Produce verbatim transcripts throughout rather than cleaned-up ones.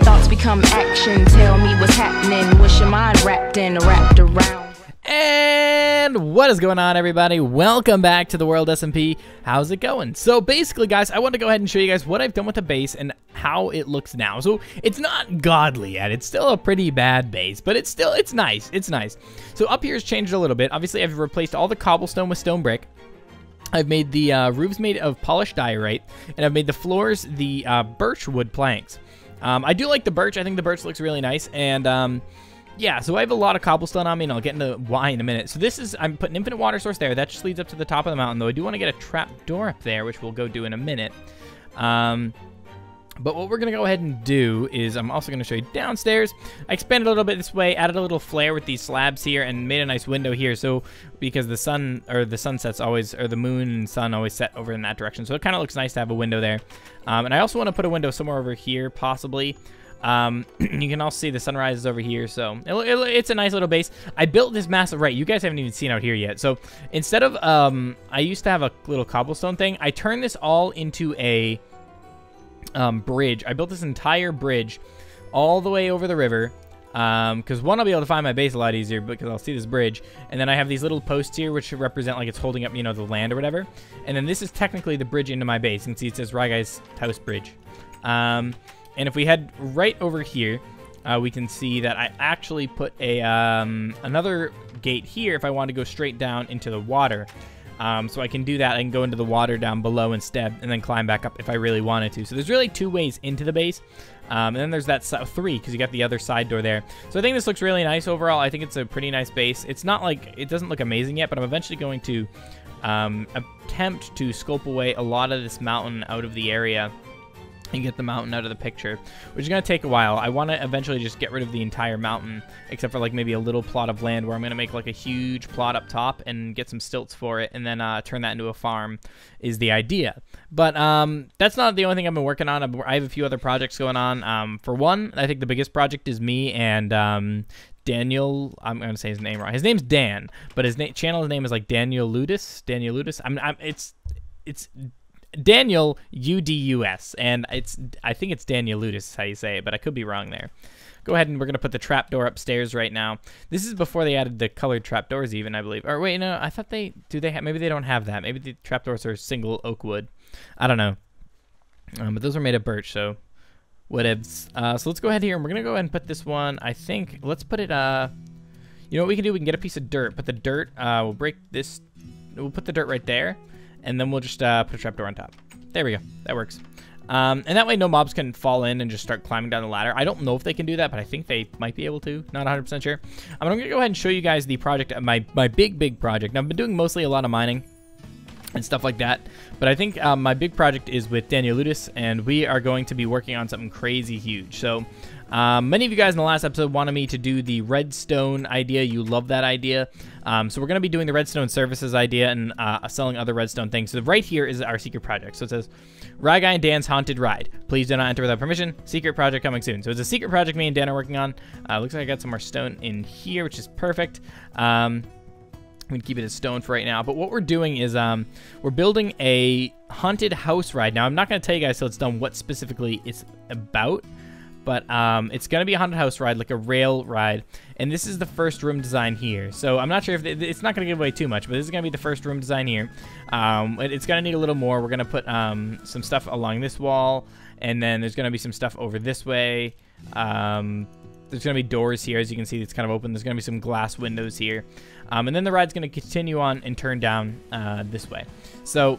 Thoughts become action, tell me what's happening. Wish your mind wrapped in, wrapped around. And what is going on, everybody? Welcome back to The World S M P. How's it going? So basically, guys, I want to go ahead and show you guys what I've done with the base and how it looks now. So it's not godly yet. It's still a pretty bad base, but it's still, it's nice. It's nice. So up here has changed a little bit. Obviously, I've replaced all the cobblestone with stone brick. I've made the uh, roofs made of polished diorite, and I've made the floors the uh, birch wood planks. Um, I do like the birch. I think the birch looks really nice, and um, yeah, so I have a lot of cobblestone on me, and I'll get into why in a minute. So this is, I'm putting infinite water source there. That just leads up to the top of the mountain, though. I do want to get a trap door up there, which we'll go do in a minute. Um, but what we're going to go ahead and do is I'm also going to show you downstairs. I expanded a little bit this way, added a little flare with these slabs here, and made a nice window here. So because the sun, or the sunsets always, or the moon and sun always set over in that direction. So it kind of looks nice to have a window there. Um, and I also want to put a window somewhere over here, possibly. Um, you can also see the sunrise is over here, so it, it, it's a nice little base. I built this massive, right, you guys haven't even seen out here yet. So instead of, um, I used to have a little cobblestone thing. I turned this all into a um, bridge. I built this entire bridge all the way over the river. Um, cause one, I'll be able to find my base a lot easier because I'll see this bridge. And then I have these little posts here, which represent like it's holding up, you know, the land or whatever. And then this is technically the bridge into my base. You can see it says Ryguy's house bridge. Um, And if we head right over here, uh, we can see that I actually put a um, another gate here if I want to go straight down into the water. Um, so I can do that. I can go into the water down below instead and then climb back up if I really wanted to. So there's really two ways into the base. Um, and then there's that so three because you got the other side door there. So I think this looks really nice overall. I think it's a pretty nice base. It's not like, it doesn't look amazing yet, but I'm eventually going to um, attempt to scope away a lot of this mountain out of the area and get the mountain out of the picture, which is going to take a while. I want to eventually just get rid of the entire mountain, except for like maybe a little plot of land where I'm going to make like a huge plot up top and get some stilts for it, and then uh, turn that into a farm is the idea. But um, that's not the only thing I've been working on. I have a few other projects going on. Um, for one, I think the biggest project is me and um, Daniel, I'm going to say his name wrong. His name's Dan, but his na channel's name is like Daniel Ludus. Daniel Ludus. I'm, I'm, it's, it's... Daniel U D U S, and it's I think it's Daniel Ludus is how you say it, but I could be wrong there. Go ahead and we're going to put the trapdoor upstairs right now. This is before they added the colored trapdoors even, I believe. Or wait, no, I thought they, do they have, maybe they don't have that. Maybe the trapdoors are single oak wood. I don't know. Um, but those are made of birch, so whatevs. Uh, so let's go ahead here, and we're going to go ahead and put this one, I think, let's put it, uh, you know what we can do? We can get a piece of dirt, put the dirt, uh, we'll break this, we'll put the dirt right there. And then we'll just uh, put a trapdoor on top. There we go. That works. Um, and that way no mobs can fall in and just start climbing down the ladder. I don't know if they can do that, but I think they might be able to. Not one hundred percent sure. I'm going to go ahead and show you guys the project, my, my big, big project. Now, I've been doing mostly a lot of mining and stuff like that. But I think um, my big project is with Daniel Ludus, and we are going to be working on something crazy huge. So um, many of you guys in the last episode wanted me to do the redstone idea. You love that idea. Um, so we're going to be doing the redstone services idea and uh, selling other redstone things. So right here is our secret project. So it says, Ryguy and Dan's Haunted Ride. Please do not enter without permission. Secret project coming soon. So it's a secret project me and Dan are working on. Uh, looks like I got some more stone in here, which is perfect. Um... I'm gonna keep it as stone for right now, but what we're doing is um, we're building a haunted house ride. Now, I'm not gonna tell you guys till it's done what specifically it's about, but um, it's gonna be a haunted house ride, like a rail ride, and this is the first room design here. So I'm not sure if they, it's not gonna give away too much, but this is gonna be the first room design here. Um, it, it's gonna need a little more. We're gonna put um, some stuff along this wall, and then there's gonna be some stuff over this way. Um, There's going to be doors here, as you can see, it's kind of open. There's going to be some glass windows here. Um, and then the ride's going to continue on and turn down uh, this way. So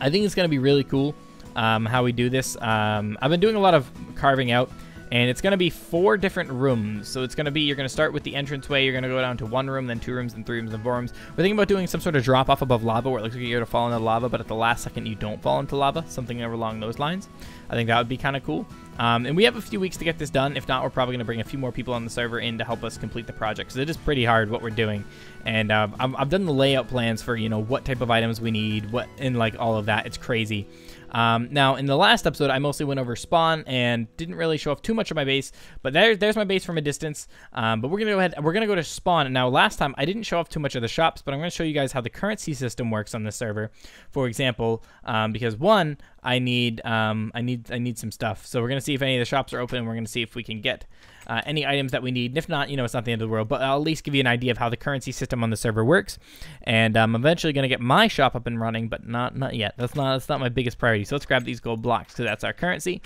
I think it's going to be really cool um, how we do this. Um, I've been doing a lot of carving out, and it's going to be four different rooms. So it's going to be, you're going to start with the entranceway. You're going to go down to one room, then two rooms, then three rooms, then four rooms. We're thinking about doing some sort of drop-off above lava where it looks like you're going to fall into lava, but at the last second you don't fall into lava, something along those lines. I think that would be kind of cool. Um, and we have a few weeks to get this done. If not, we're probably going to bring a few more people on the server in to help us complete the project. So it is pretty hard what we're doing. And uh, I've, I've done the layout plans for, you know, what type of items we need, what, and like all of that. It's crazy. Um, now, in the last episode, I mostly went over spawn and didn't really show off too much of my base. But there, there's my base from a distance. Um, but we're going to go ahead. We're going to go to spawn. And now, last time, I didn't show off too much of the shops. But I'm going to show you guys how the currency system works on this server, for example. Um, because, one, I need um, I need I need some stuff. So we're gonna see if any of the shops are open, and we're gonna see if we can get uh, any items that we need. And if not, you know, it's not the end of the world. But I'll at least give you an idea of how the currency system on the server works. And I'm eventually gonna get my shop up and running, but not not yet. That's not that's not my biggest priority. So let's grab these gold blocks because that's our currency,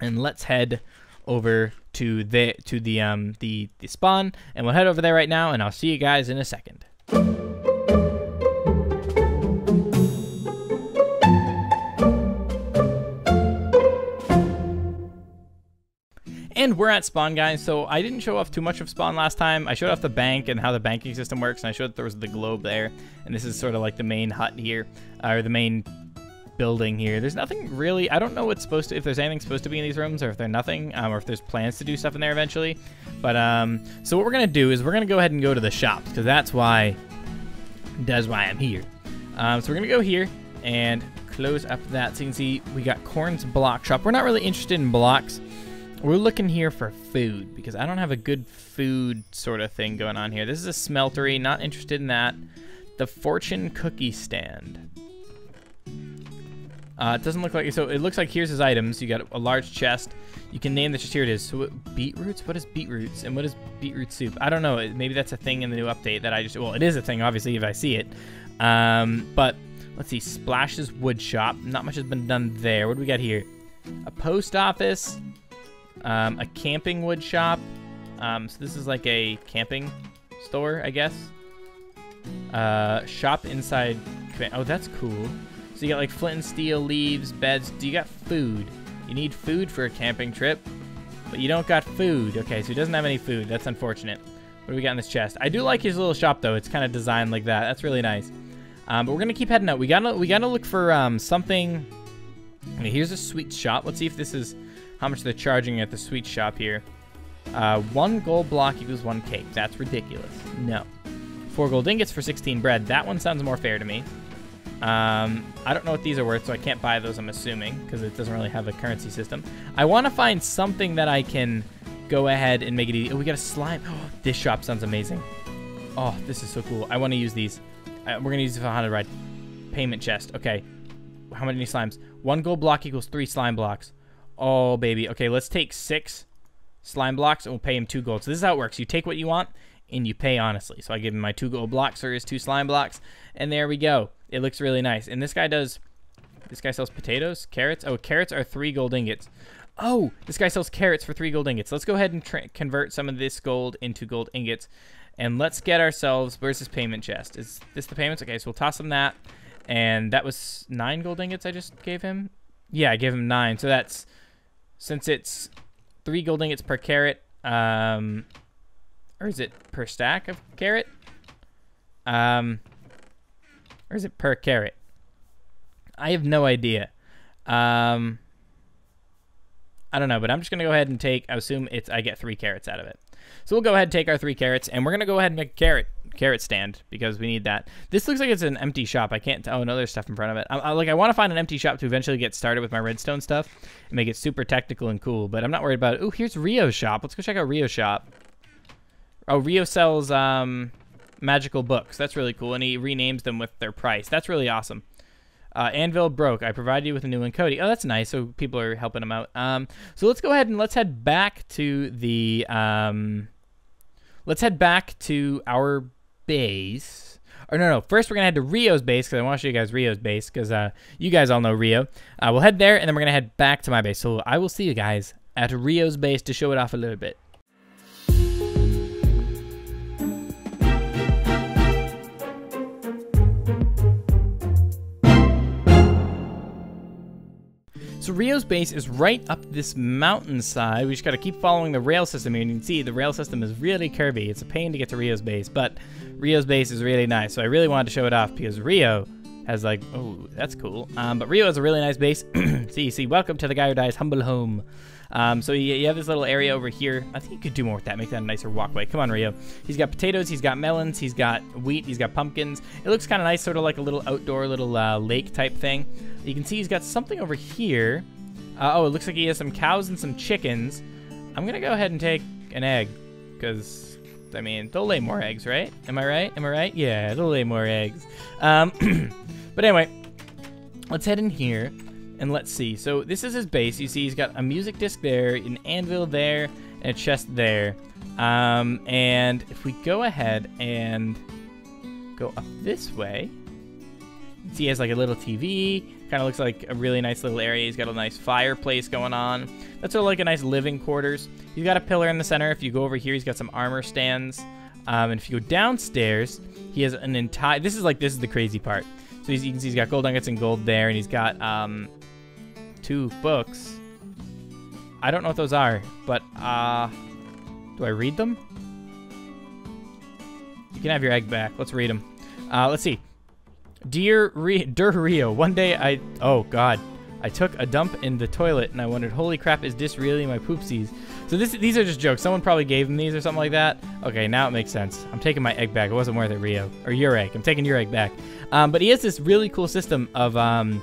and let's head over to the to the um the the spawn, and we'll head over there right now, and I'll see you guys in a second. And we're at spawn, guys. So I didn't show off too much of spawn last time. I showed off the bank and how the banking system works, and I showed that there was the globe there, and this is sort of like the main hut here, or the main building here. There's nothing really. I don't know what's supposed to, if there's anything supposed to be in these rooms, or if they're nothing, um, or if there's plans to do stuff in there eventually. But um, so what we're gonna do is we're gonna go ahead and go to the shops, because that's why, that's why I'm here. Um, so we're gonna go here and close up that, so you can see we got Corn's block shop. We're not really interested in blocks. We're looking here for food, because I don't have a good food sort of thing going on here. This is a smeltery. Not interested in that. The fortune cookie stand. Uh, it doesn't look like, so it looks like here's his items. You got a large chest. You can name the chest. Here it is. So what, beetroots? What is beetroots? And what is beetroot soup? I don't know. Maybe that's a thing in the new update that I just, well, it is a thing, obviously, if I see it. Um, but let's see. Splash's wood shop. Not much has been done there. What do we got here? A post office. Um, a camping wood shop. Um, so this is like a camping store, I guess. Uh, shop inside. Oh, that's cool. So you got like flint and steel, leaves, beds. Do you got food? You need food for a camping trip, but you don't got food. Okay, so he doesn't have any food. That's unfortunate. What do we got in this chest? I do like his little shop though. It's kind of designed like that. That's really nice. Um, but we're gonna keep heading out. We gotta we gotta look for um, something. Okay, here's a sweet shop. Let's see if this is how much they're charging at the sweet shop here. Uh, one gold block equals one cake. That's ridiculous. No. Four gold ingots for sixteen bread. That one sounds more fair to me. Um, I don't know what these are worth, so I can't buy those, I'm assuming, because it doesn't really have a currency system. I want to find something that I can go ahead and make it easy. Oh, we got a slime. Oh, this shop sounds amazing. Oh, this is so cool. I want to use these. I, we're going to use it for a haunted ride. Payment chest. Okay. How many slimes? One gold block equals three slime blocks. Oh, baby. Okay, let's take six slime blocks, and we'll pay him two gold. So this is how it works. You take what you want, and you pay honestly. So I give him my two gold blocks for his two slime blocks, and there we go. It looks really nice. And this guy does, this guy sells potatoes, carrots. Oh, carrots are three gold ingots. Oh, this guy sells carrots for three gold ingots. Let's go ahead and tra convert some of this gold into gold ingots. And let's get ourselves, where's this payment chest? Is this the payments? Okay, so we'll toss him that. And that was nine gold ingots I just gave him. Yeah, I gave him nine. So that's, since it's three gold ingots per carrot, um, or is it per stack of carrot? Um... Or is it per carrot? I have no idea. Um, I don't know, but I'm just going to go ahead and take, I assume it's, I get three carrots out of it. So we'll go ahead and take our three carrots, and we're going to go ahead and make a carrot, carrot stand, because we need that. This looks like it's an empty shop. I can't tell. Oh, no, there's stuff in front of it. I, I, like, I want to find an empty shop to eventually get started with my redstone stuff and make it super technical and cool, but I'm not worried about it. Ooh, here's Rio's shop. Let's go check out Rio's shop. Oh, Rio sells, um... magical books. That's really cool, and he renames them with their price. That's really awesome. Uh, Anvil broke. I provided you with a new one, Cody. Oh, that's nice. So people are helping him out. Um, so let's go ahead and let's head back to the. Um, let's head back to our base. Or no, no. First, we're gonna head to Rio's base because I want to show you guys Rio's base because uh, you guys all know Rio. Uh, we'll head there, and then we're gonna head back to my base. So I will see you guys at Rio's base to show it off a little bit. So Rio's base is right up this mountainside. We just gotta keep following the rail system here, and you can see the rail system is really curvy. It's a pain to get to Rio's base, but Rio's base is really nice. So I really wanted to show it off because Rio has like, oh, that's cool. Um, but Rio has a really nice base. see, see, welcome to the guy who dies, humble home. Um, so you, you have this little area over here. I think you could do more with that, make that a nicer walkway. Come on, Rio. He's got potatoes, he's got melons, he's got wheat, he's got pumpkins. It looks kind of nice, sort of like a little outdoor, little uh, lake type thing. You can see he's got something over here. Uh, oh, it looks like he has some cows and some chickens. I'm gonna go ahead and take an egg, because, I mean, they'll lay more eggs, right? Am I right? Am I right? Yeah, they'll lay more eggs. Um, but anyway, let's head in here. And let's see. So this is his base. You see he's got a music disc there, an anvil there, and a chest there. Um, and if we go ahead and go up this way, see he has like a little T V. Kind of looks like a really nice little area. He's got a nice fireplace going on. That's sort of like a nice living quarters. He's got a pillar in the center. If you go over here, he's got some armor stands. Um, and if you go downstairs, he has an entire... This is like, this is the crazy part. So he's, you can see he's got gold nuggets and gold there, and he's got um, two books. I don't know what those are, but uh, do I read them? You can have your egg back. Let's read them. Uh, let's see. Dear Re Dear Rio, one day I... Oh, God. I took a dump in the toilet, and I wondered, holy crap, is this really my poopsies? So this, these are just jokes. Someone probably gave him these or something like that. Okay, now it makes sense. I'm taking my egg back. It wasn't worth it, Rio. Or your egg. I'm taking your egg back. Um, but he has this really cool system of... Um,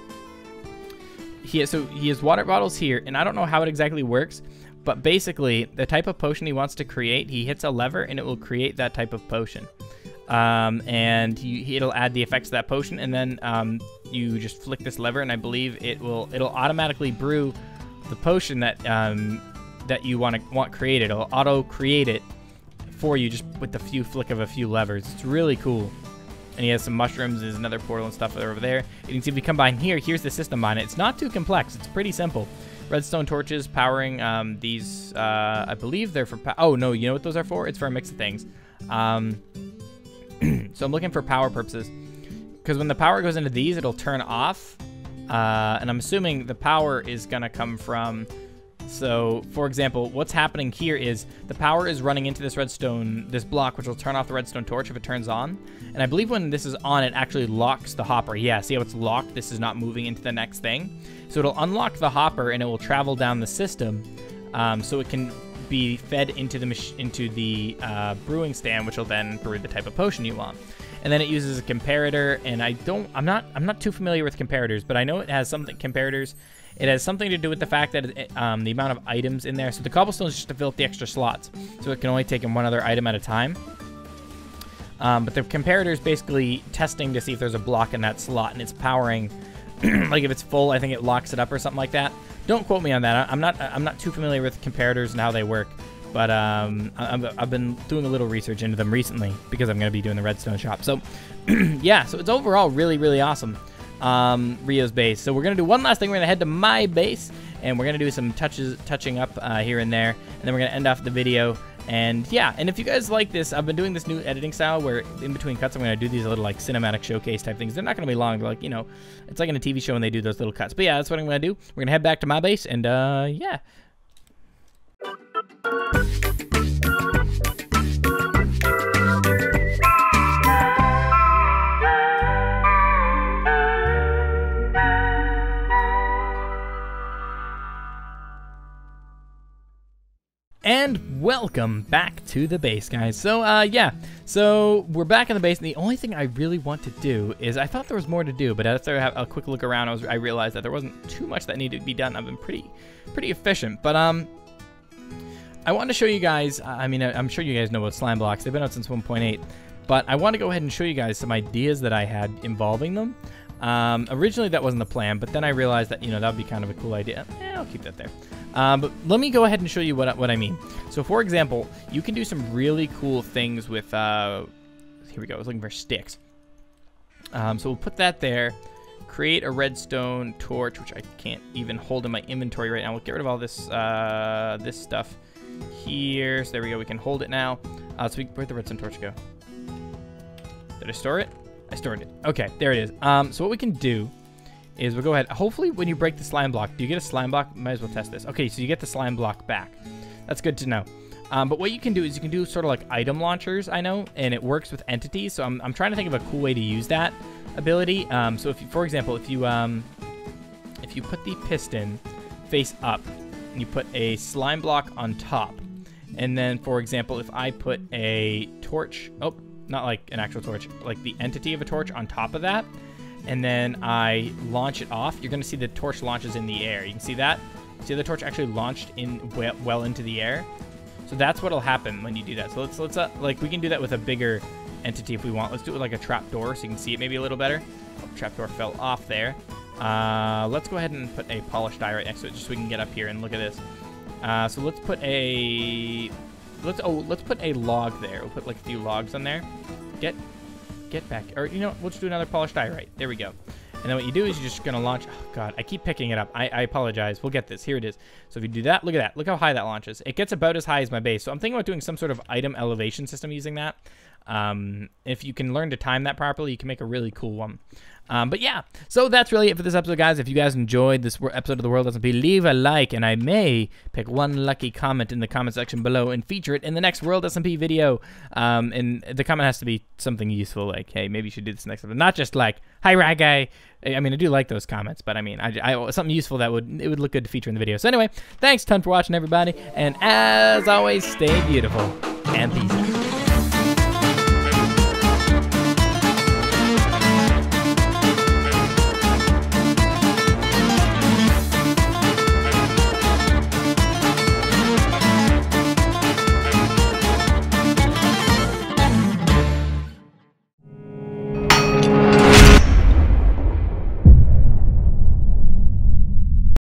he has, so he has water bottles here, and I don't know how it exactly works, but basically, the type of potion he wants to create, he hits a lever, and it will create that type of potion. Um, and he, it'll add the effects of that potion, and then um, you just flick this lever, and I believe it will it'll automatically brew the potion that um, that you want to want created. It'll auto create it for you just with the few flick of a few levers. It's really cool. And he has some mushrooms. There's another portal and stuff over there. And you can see if we come by in here. Here's the system on it. It's not too complex. It's pretty simple. Redstone torches powering um, these. Uh, I believe they're for. Oh no, you know what those are for? It's for a mix of things. Um, So I'm looking for power purposes, because when the power goes into these, it'll turn off, uh, and I'm assuming the power is going to come from, so for example, what's happening here is the power is running into this redstone, this block, which will turn off the redstone torch if it turns on, and I believe when this is on, it actually locks the hopper. Yeah, see how it's locked? This is not moving into the next thing. So it'll unlock the hopper, and it will travel down the system, um, so it can be fed into the mach into the uh, brewing stand, which will then brew the type of potion you want. And then it uses a comparator, and I don't, I'm not, I'm not too familiar with comparators, but I know it has something comparators. It has something to do with the fact that it, um, the amount of items in there. So the cobblestone is just to fill up the extra slots, so it can only take in one other item at a time. Um, but the comparator is basically testing to see if there's a block in that slot, and it's powering. Like if it's full, I think it locks it up or something like that. Don't quote me on that. I'm not. I'm not too familiar with comparators and how they work, but um, I've been doing a little research into them recently because I'm going to be doing the redstone shop. So, yeah. So it's overall really, really awesome. Um, Rio's base. So we're going to do one last thing. We're going to head to my base, and we're going to do some touches, touching up uh, here and there, and then we're going to end off the video. And yeah, and if you guys like this, I've been doing this new editing style where in between cuts, I'm going to do these little like cinematic showcase type things. They're not going to be long. They're like, you know, it's like in a T V show when they do those little cuts. But yeah, that's what I'm going to do. We're going to head back to my base and uh, yeah. And welcome back to the base, guys. So, uh, yeah. So, we're back in the base, and the only thing I really want to do is... I thought there was more to do, but after I have a quick look around, I, was, I realized that there wasn't too much that needed to be done. I've been pretty pretty efficient, but, um... I wanted to show you guys... I mean, I'm sure you guys know about slime blocks. They've been out since one point eight, but I want to go ahead and show you guys some ideas that I had involving them. Um, originally, that wasn't the plan, but then I realized that, you know, that would be kind of a cool idea. Eh, I'll keep that there. Um, but let me go ahead and show you what, what I mean. So, for example, you can do some really cool things with, uh, here we go, I was looking for sticks. Um, so we'll put that there, create a redstone torch, which I can't even hold in my inventory right now. We'll get rid of all this, uh, this stuff here. So there we go, we can hold it now. Uh, so we, where'd the redstone torch go? Did I store it? I stored it. Okay, there it is. Um, so what we can do is we'll go ahead. Hopefully when you break the slime block, do you get a slime block? Might as well test this. Okay, so you get the slime block back. That's good to know. Um, but what you can do is you can do sort of like item launchers, I know, and it works with entities. So I'm, I'm trying to think of a cool way to use that ability. Um, so if you, for example, if you, um, if you put the piston face up and you put a slime block on top, and then for example, if I put a torch, oh, not like an actual torch, like the entity of a torch on top of that, and then I launch it off, you're going to see the torch launches in the air. You can see that? See, the torch actually launched in well, well into the air. So that's what'll happen when you do that. So let's, let's uh, like, we can do that with a bigger entity if we want. Let's do it with, like, a trap door so you can see it maybe a little better. Oh, trap door fell off there. Uh, let's go ahead and put a polished die right next to it, just so we can get up here and look at this. Uh, so let's put a let's oh let's put a log there. We'll put like a few logs on there. Get get back, or you know, we'll just do another polished die right. There we go. And then what you do is you're just gonna launch. Oh god, I keep picking it up. I, I apologize. We'll get this. Here it is. So if you do that, look at that. Look how high that launches. It gets about as high as my base. So I'm thinking about doing some sort of item elevation system using that. Um, if you can learn to time that properly, you can make a really cool one. Um, but yeah, so that's really it for this episode, guys. If you guys enjoyed this episode of The World S M P, leave a like, and I may pick one lucky comment in the comment section below and feature it in the next World S M P video. Um, and the comment has to be something useful, like, hey, maybe you should do this next episode. Not just like, hi, Ryguy. I mean, I do like those comments, but I mean, I, I, something useful that would, it would look good to feature in the video. So anyway, thanks a ton for watching, everybody. And as always, stay beautiful and peace out.